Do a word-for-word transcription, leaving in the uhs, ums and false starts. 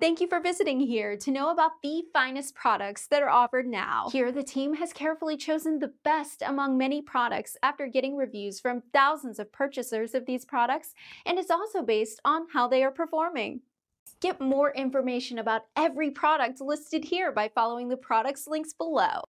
Thank you for visiting here to know about the finest products that are offered now. Here, the team has carefully chosen the best among many products after getting reviews from thousands of purchasers of these products, and it's also based on how they are performing. Get more information about every product listed here by following the products links below.